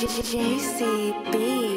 JCB.